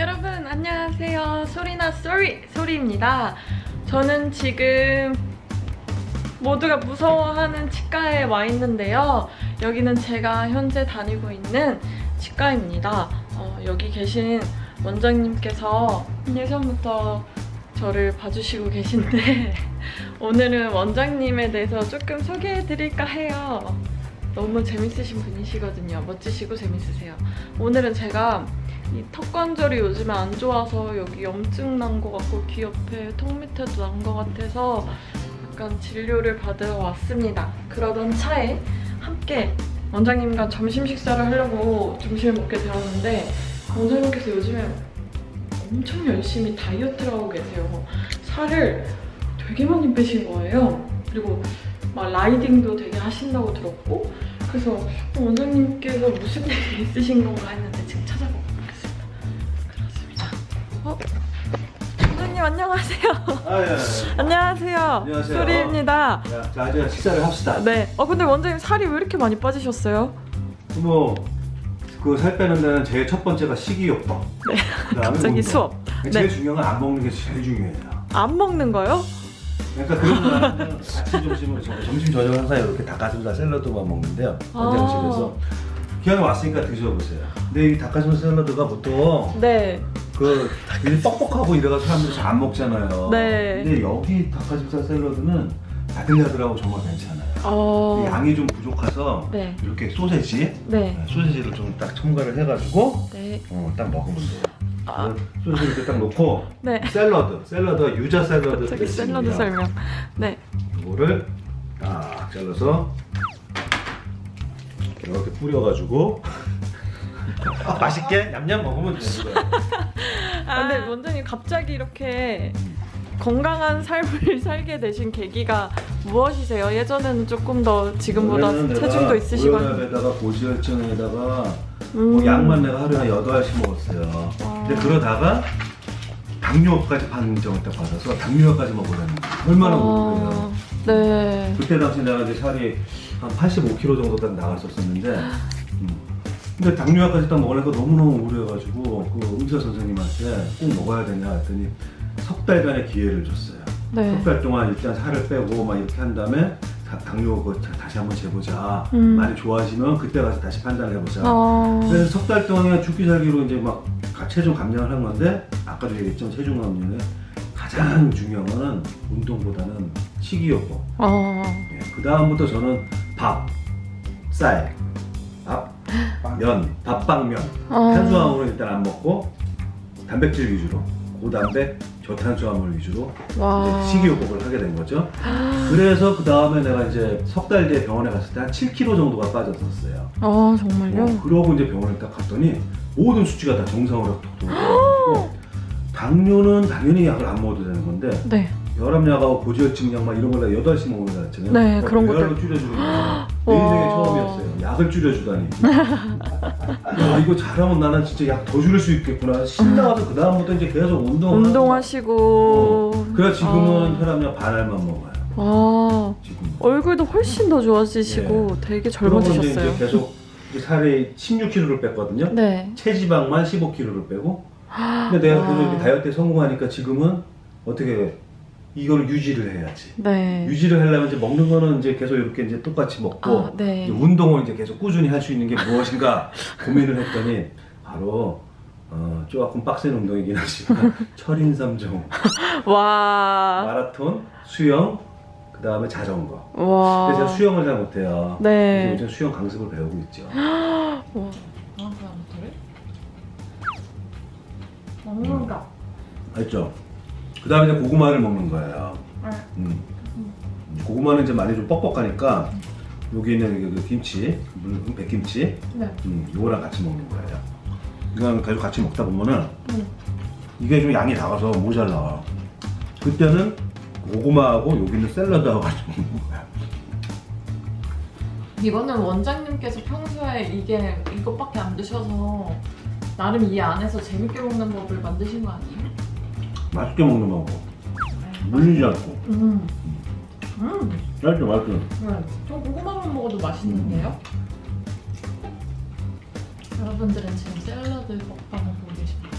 여러분 안녕하세요. 소리나 소리입니다. 저는 지금 모두가 무서워하는 치과에 와 있는데요. 여기는 제가 현재 다니고 있는 치과입니다. 여기 계신 원장님께서 예전부터 저를 봐주시고 계신데 오늘은 원장님에 대해서 조금 소개해드릴까 해요. 너무 재밌으신 분이시거든요. 멋지시고 재밌으세요. 오늘은 제가 이 턱 관절이 요즘에 안 좋아서 여기 염증 난 것 같고 귀 옆에 턱 밑에도 난 것 같아서 약간 진료를 받으러 왔습니다. 그러던 차에 함께 원장님과 점심 식사를 하려고 점심을 먹게 되었는데 원장님께서 요즘에 엄청 열심히 다이어트를 하고 계세요. 살을 되게 많이 빼신 거예요. 그리고 막 라이딩도 되게 하신다고 들었고 그래서 원장님께서 무슨 일이 있으신 건가 했는데 지금 찾아보고 있겠습니다. 그렇습니다. 원장님 안녕하세요. 안녕하세요. 소리입니다. 자, 이제 식사를 합시다. 네. 근데 원장님 살이 왜 이렇게 많이 빠지셨어요? 뭐 그 살 빼는 데는 제일 첫 번째가 식이요법. 네. 갑자기 수업. 제일 중요한 건 안 먹는 게 제일 중요해요. 안 먹는 거요? 그러니까 그런 날은 아침, 점심을 점심, 저녁 항상 이렇게 닭가슴살 샐러드만 먹는데요. 원장실에서 기왕에 왔으니까 드셔보세요. 근데 이 닭가슴살 샐러드가 보통 그 뻑뻑하고 이래가 사람들이 잘 안 먹잖아요. 근데 여기 닭가슴살 샐러드는 야들야들하고 정말 괜찮아요. 양이 좀 부족해서 이렇게 소세지, 소세지를 좀 딱 첨가를 해가지고 딱 먹으면 돼요. 소스를 이렇게 딱 놓고 샐러드와 유자 샐러드 샐러드 설명. 네. 이거를 딱 잘라서 이렇게 뿌려가지고 맛있게 냠냠 먹으면 되는 거예요. 근데 원장님 갑자기 이렇게 건강한 삶을 살게 되신 계기가 무엇이세요? 예전에는 조금 더 지금보다 체중도 있으시고 고혈압에다가 고지혈증에다가 뭐 약만 내가 하루에 8알씩 먹었어요. 근데 그러다가 당뇨까지 판정을 딱 받아서 당뇨약까지 먹으라니 얼마나 먹은 거예요. 그때 당시 내가 이제 살이 한 85kg 정도 딱 나갔었는데 근데 당뇨약까지 딱 먹으려니까 너무너무 우울해가지고 그 의사 선생님한테 꼭 먹어야 되냐 했더니 석 달간의 기회를 줬어요. 석 달 동안 일단 살을 빼고 막 이렇게 한 다음에 당뇨 다시 한번 재보자. 많이 좋아지면 그때 가서 다시 판단을 해보자. 그래서 석 달 동안 죽기 살기로 이제 막 체중 감량을 한 건데 아까도 얘기했지만 체중 감량에 가장 중요한 거는 운동보다는 식이요법. 그 다음부터 저는 밥, 쌀, 밥, 면, 밥빵면. 탄수화물을 일단 안 먹고 단백질 위주로 고단백. 저탄수화물 위주로 식이요법을 하게 된 거죠. 그래서 그 다음에 내가 이제 석 달 뒤에 병원에 갔을 때 한 7kg 정도가 빠졌었어요. 아 정말요? 그러고 이제 병원에 딱 갔더니 모든 수치가 다 정상으로 돌아가고 당뇨는 당연히 약을 안 먹어도 되는 건데 열압약하고 고지혈증 약 막 이런 걸 8씩 먹는 거 같잖아요. 그런 것들 열을 줄여주는 내 인생의 처음이었어요. 약을 줄여주다니. 야, 이거 잘하면 나는 진짜 약 더 줄일 수 있겠구나. 신나서 그 다음부터 이제 계속 운동하시고. 그래서 지금은 혈압약 반알만 먹어요. 지금 얼굴도 훨씬 더 좋아지시고 되게 젊어지셨어요. 그러고 이제 계속 이제 살이 16kg를 뺐거든요. 체지방만 15kg를 빼고. 근데 내가 그래도 다이어트에 성공하니까 지금은 어떻게 이걸 유지를 해야지. 유지를 하려면 이제 먹는 거는 이제 계속 이렇게 이제 똑같이 먹고 이제 운동을 이제 계속 꾸준히 할 수 있는 게 무엇인가 고민을 했더니 바로 조금 빡센 운동이긴 하지만 철인삼종, 마라톤, 수영, 그 다음에 자전거. 근데 제가 수영을 잘 못해요. 그래서 요즘 수영 강습을 배우고 있죠. 먹는다. 알죠? 그 다음에 이제 고구마를 먹는 거예요. 고구마는 이제 많이 좀 뻑뻑하니까 여기 있는 그 김치, 백김치 이거랑 같이 먹는 거예요. 이거랑 계속 같이 먹다 보면은 이게 좀 양이 작아서 모자라. 그때는 고구마하고 여기 있는 샐러드하고 같이 먹는 거예요. 이거는 원장님께서 평소에 이것밖에 안 드셔서 나름 이 안에서 재밌게 먹는 법을 만드신 거 아니에요? 맛있게 먹는 거고 물리지 않고. 맛있죠, 맛있죠. 저 고구마만 먹어도 맛있는데요? 여러분들은 지금 샐러드 먹방을 보고 계십니다.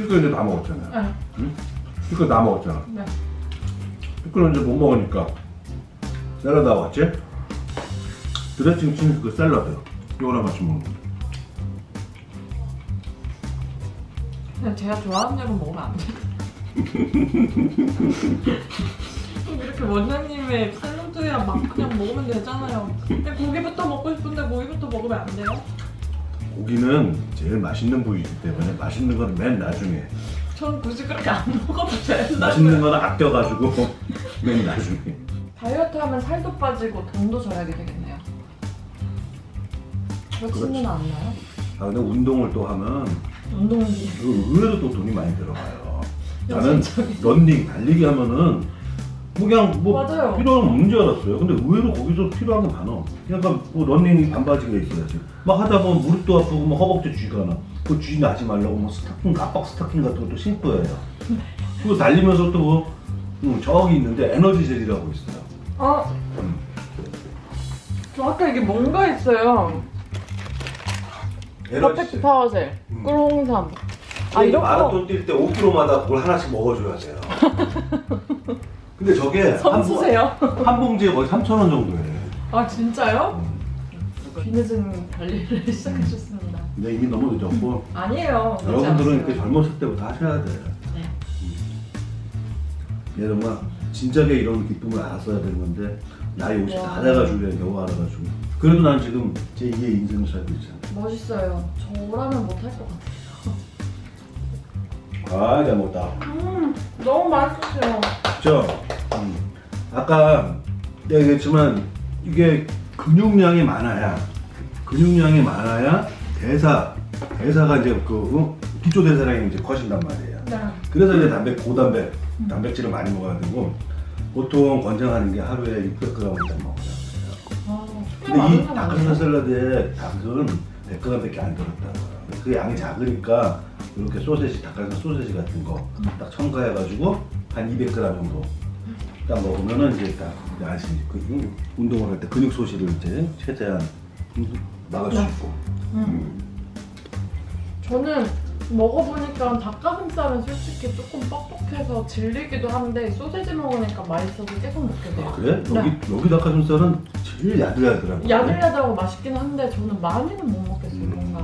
피클 이제 다 먹었잖아요. 네. 응? 피클 다 먹었잖아. 네. 피클 이제 못 먹으니까 샐러드 하고 왔지? 드레칭 친 그 샐러드 이거랑 같이 먹는 거. 근데 제가 좋아하는 대로 먹으면 안 돼. 이렇게 원장님의 샐러드야 막 그냥 먹으면 되잖아요. 근데 고기부터 먹고 싶은데 고기부터 먹으면 안 돼요? 고기는 제일 맛있는 부위이기 때문에 맛있는 건 맨 나중에. 전 굳이 그렇게 안 먹어도 돼요. 맛있는 건 아껴가지고 맨 나중에. 다이어트하면 살도 빠지고 당도 져야 되겠네요. 그렇지는 않나요? 아 근데 운동을 또 하면 운동이 의외로 또 돈이 많이 들어가요. 나는 런닝, 달리기 하면은 뭐 그냥 뭐 맞아요. 필요한 건 없는 줄 알았어요. 근데 의외로 거기서 필요한 게 많아. 약간 뭐 런닝이 반바지가 있어야지. 막 하다 보면 무릎도 아프고 뭐 허벅지 쥐가 나. 그 쥐 나지 말라고 뭐 스타킹, 압박 스타킹 같은 것도 신고 해요. 그리고 달리면서 또 뭐 저기 있는데 에너지 젤이라고 있어요. 어? 저 아까 이게 뭔가 있어요. 퍼펙트 파워셀, 꿀홍삼. 아 이런 거 마라톤 뛸 때 5km마다 그걸 하나씩 먹어줘야 돼요. 근데 저게 선수세요? 한 봉지에 거의 3,000원 정도예요. 아 진짜요? 비늦은 관리를 시작하셨습니다. 근데 이미 너무 늦었고. 아니에요. 여러분들은 이렇게 젊었을 때부터 하셔야 돼요. 네. 정말 진작에 이런 기쁨을 알았어야 되는 건데 나이 50 다 돼가지고 겨우 알아가지고. 그래도 난 지금 제 2의 인생을 살고 있잖아. 멋있어요. 저라면 못할 것 같아요. 아, 잘 먹었다. 너무 맛있어요. 그쵸? 아까 얘기했지만 이게 근육량이 많아야 대사가 이제 그 기초 대사량이 이제 커진단 말이에요. 네. 그래서 이제 고단백질을 많이 먹어야 되고 보통 권장하는 게 하루에 600g 이상 먹어요. 근데 이 닭가슴살 샐러드에 당근 100g밖에 안 들었다고요. 그 양이 작으니까 이렇게 소세지, 닭가슴살 소세지 같은 거 딱 첨가해가지고 한 200g 정도 딱 먹으면은 이제 딱 안심. 그 운동을 할 때 근육 소실을 이제 최대한 막을 수 있고. 저는 먹어보니까 닭가슴살은 솔직히 조금 뻑뻑해서 질리기도 한데 소세지 먹으니까 맛있어서 계속 먹게 돼요. 아, 그래? 네. 여기 닭가슴살은 제일 야들야들하고 야들야들하고 맛있긴 한데 저는 많이는 못 먹겠어요. 뭔가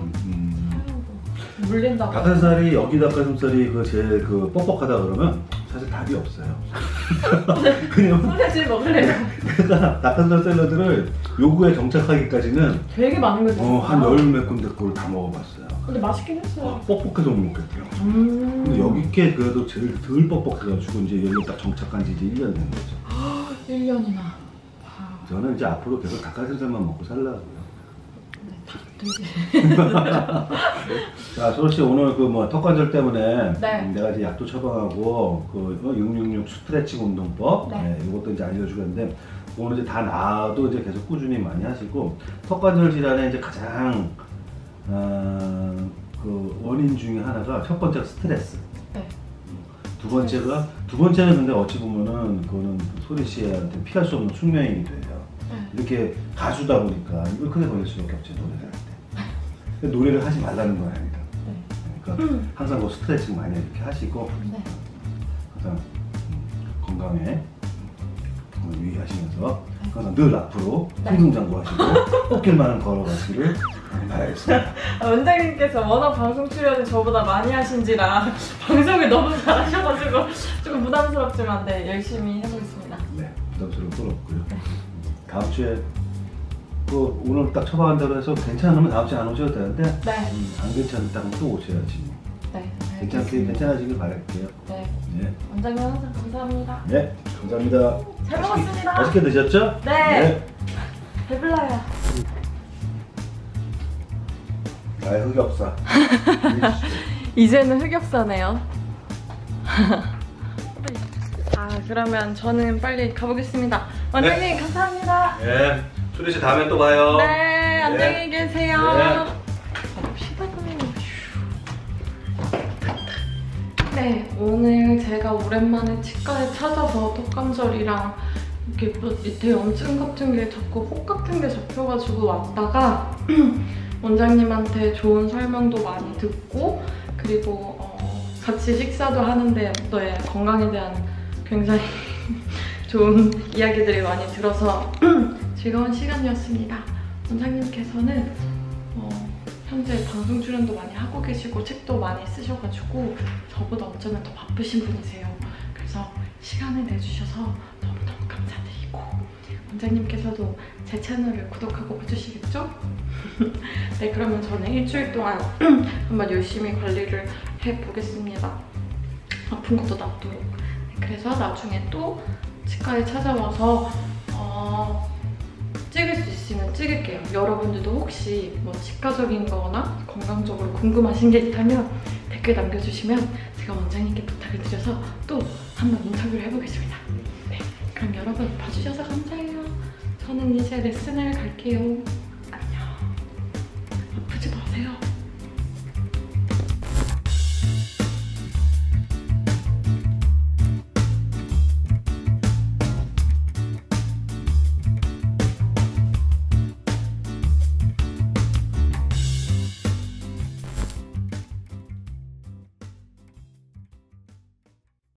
물린다고. 닭가슴살이 여기 닭가슴살이 그 제일 그 뻑뻑하다 그러면 사실 답이 없어요. 그냥 소세지 먹으래요. 그러니까 닭가슴살 샐러드를 요구에 정착하기까지는 되게 많은 걸 먹었어요. 한 10몇 군데 꼴 다 먹어봤어요. 근데 맛있긴 했어요. 아, 뻑뻑해서 못 먹겠대요. 근데 여기 게 그래도 제일 덜 뻑뻑해가지고 이제 여기 딱 정착한 지 이제 1년 된 거죠. 1년이나. 와. 저는 이제 앞으로 계속 닭가슴살만 먹고 살라고요. 네, 자, 소로씨 오늘 그 뭐 턱관절 때문에 네. 내가 이제 약도 처방하고 그 666 스트레칭 운동법 네. 네, 이것도 이제 알려주겠는데 오늘 이제 다 나아도 이제 계속 꾸준히 많이 하시고 턱관절 질환에 이제 가장 그 원인 중에 하나가 첫 번째가 스트레스. 네. 두 번째는 근데 어찌 보면은 그거는 소리 씨한테 피할 수 없는 숙명이 돼요. 네. 이렇게 가수다 보니까 이걸 크게 걸릴 수밖에 없지 노래를 할 때. 노래를 하지 말라는 건 아니다. 네. 그러니까 항상 그 스트레칭 많이 이렇게 하시고 네. 항상 건강에 유의하시면서 항상 늘 앞으로 흥정장구 네. 하시고 꽃길만은 걸어가시기를. 원장님께서 워낙 방송 출연을 저보다 많이 하신지라 방송을 너무 잘하셔가지고 조금 부담스럽지만 네, 열심히 해보겠습니다. 네, 부담스러울 건 없고요. 네. 다음 주에 그 오늘 딱 처방한다고 해서 괜찮으면 다음 주에 안 오셔도 되는데 네. 안 괜찮다면 또 오셔야지. 네, 괜찮아지길 바랄게요. 네. 네. 원장님 항상 감사합니다. 네, 감사합니다. 잘 먹었습니다. 맛있게 드셨죠? 네. 네. 배불러요. 나의 흑역사. 이제는 흑역사네요. 아 그러면 저는 빨리 가보겠습니다. 원장님 네. 감사합니다. 네. 소리 씨 다음에 또 봐요. 네. 네. 안녕히 계세요. 네. 네. 오늘 제가 오랜만에 치과에 찾아서 턱관절이랑 이렇게 밑에 염증 같은 게 자꾸 혹 같은 게 잡혀가지고 왔다가. 원장님한테 좋은 설명도 많이 듣고 그리고 같이 식사도 하는데 또 건강에 대한 굉장히 좋은 이야기들이 많이 들어서 즐거운 시간이었습니다. 원장님께서는 현재 방송 출연도 많이 하고 계시고 책도 많이 쓰셔가지고 저보다 어쩌면 더 바쁘신 분이세요. 그래서 시간을 내주셔서 너무너무 감사드리고, 원장님께서도 제 채널을 구독하고 봐주시겠죠? 네, 그러면 저는 일주일 동안 한번 열심히 관리를 해보겠습니다. 아픈 것도 낫도록. 그래서 나중에 또 치과에 찾아와서 찍을 수 있으면 찍을게요. 여러분들도 혹시 뭐 치과적인 거나 건강적으로 궁금하신 게 있다면 댓글 남겨주시면 제가 원장님께 부탁을 드려서 또 한번 인터뷰를 해보겠습니다. 네, 그럼 여러분 봐주셔서 감사해요. 저는 이제 레슨을 갈게요.